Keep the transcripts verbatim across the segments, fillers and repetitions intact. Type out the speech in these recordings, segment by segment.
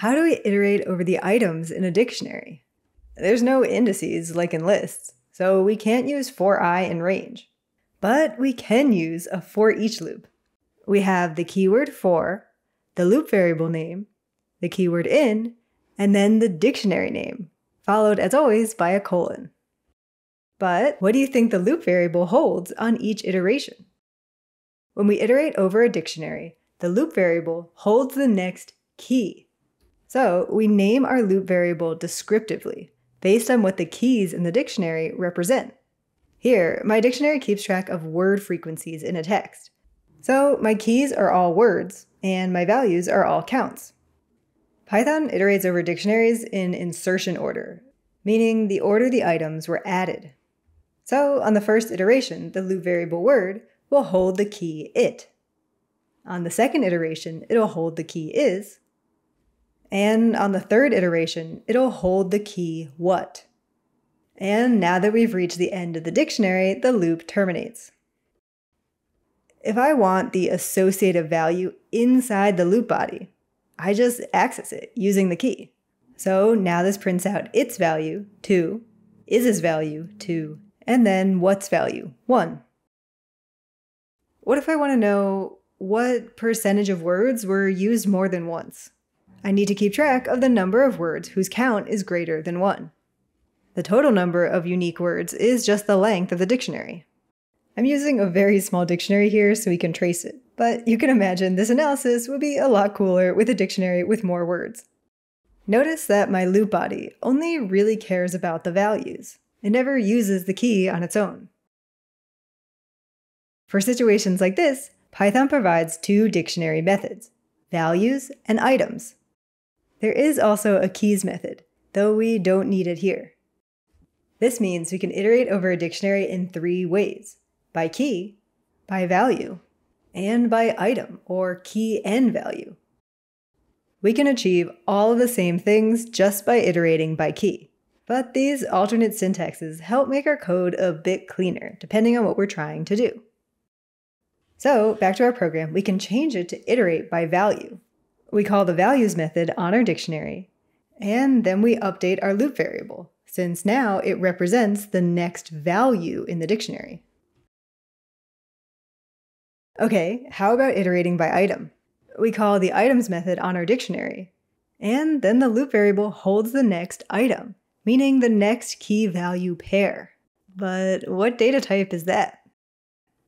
How do we iterate over the items in a dictionary? There's no indices like in lists, so we can't use for I and range. But we can use a for each loop. We have the keyword for, the loop variable name, the keyword in, and then the dictionary name, followed as always by a colon. But what do you think the loop variable holds on each iteration? When we iterate over a dictionary, the loop variable holds the next key. So we name our loop variable descriptively, based on what the keys in the dictionary represent. Here, my dictionary keeps track of word frequencies in a text. So my keys are all words, and my values are all counts. Python iterates over dictionaries in insertion order, meaning the order the items were added. So on the first iteration, the loop variable word will hold the key it. On the second iteration, it'll hold the key is. And on the third iteration, it'll hold the key what. And now that we've reached the end of the dictionary, the loop terminates. If I want the associative value inside the loop body, I just access it using the key. So now this prints out its value, two, is's value, two, and then what's value, one. What if I want to know what percentage of words were used more than once? I need to keep track of the number of words whose count is greater than one. The total number of unique words is just the length of the dictionary. I'm using a very small dictionary here so we can trace it, but you can imagine this analysis would be a lot cooler with a dictionary with more words. Notice that my loop body only really cares about the values. It never uses the key on its own. For situations like this, Python provides two dictionary methods, values and items. There is also a keys method, though we don't need it here. This means we can iterate over a dictionary in three ways, by key, by value, and by item or key and value. We can achieve all of the same things just by iterating by key, but these alternate syntaxes help make our code a bit cleaner depending on what we're trying to do. So back to our program, we can change it to iterate by value. We call the values method on our dictionary, and then we update our loop variable, since now it represents the next value in the dictionary. Okay, how about iterating by item? We call the items method on our dictionary, and then the loop variable holds the next item, meaning the next key value pair. But what data type is that?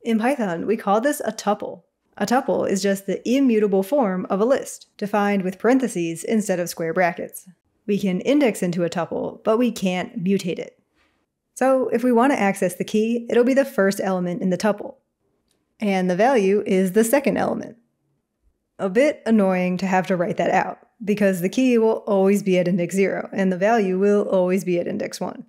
In Python, we call this a tuple. A tuple is just the immutable form of a list, defined with parentheses instead of square brackets. We can index into a tuple, but we can't mutate it. So if we want to access the key, it'll be the first element in the tuple. And the value is the second element. A bit annoying to have to write that out, because the key will always be at index zero, and the value will always be at index one.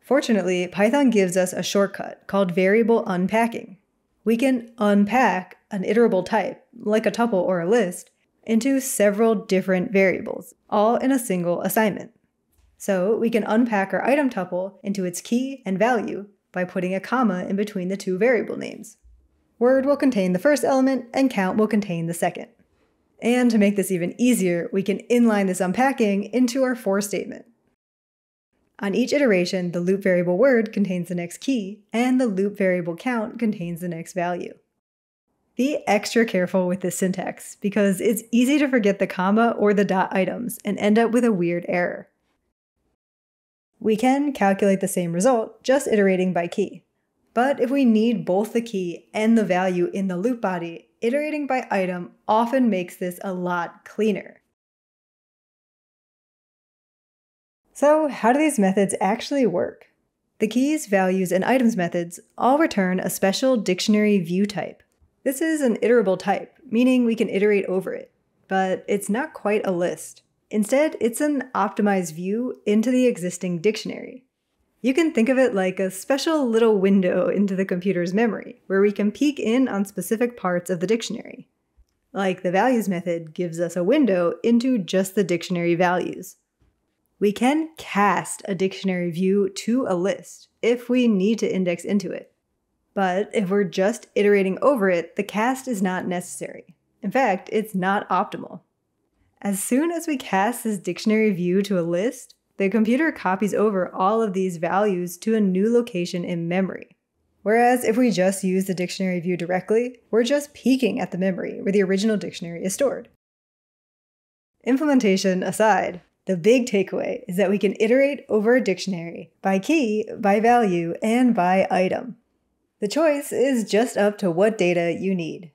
Fortunately, Python gives us a shortcut called variable unpacking. We can unpack an iterable type, like a tuple or a list, into several different variables, all in a single assignment. So we can unpack our item tuple into its key and value by putting a comma in between the two variable names. Word will contain the first element and count will contain the second. And to make this even easier, we can inline this unpacking into our for statement. On each iteration, the loop variable word contains the next key, and the loop variable count contains the next value. Be extra careful with this syntax, because it's easy to forget the comma or the dot items and end up with a weird error. We can calculate the same result, just iterating by key. But if we need both the key and the value in the loop body, iterating by item often makes this a lot cleaner. So how do these methods actually work? The keys, values, and items methods all return a special dictionary view type. This is an iterable type, meaning we can iterate over it, but it's not quite a list. Instead, it's an optimized view into the existing dictionary. You can think of it like a special little window into the computer's memory, where we can peek in on specific parts of the dictionary. Like the values method gives us a window into just the dictionary values. We can cast a dictionary view to a list if we need to index into it. But if we're just iterating over it, the cast is not necessary. In fact, it's not optimal. As soon as we cast this dictionary view to a list, the computer copies over all of these values to a new location in memory. Whereas if we just use the dictionary view directly, we're just peeking at the memory where the original dictionary is stored. Implementation aside, the big takeaway is that we can iterate over a dictionary by key, by value, and by item. The choice is just up to what data you need.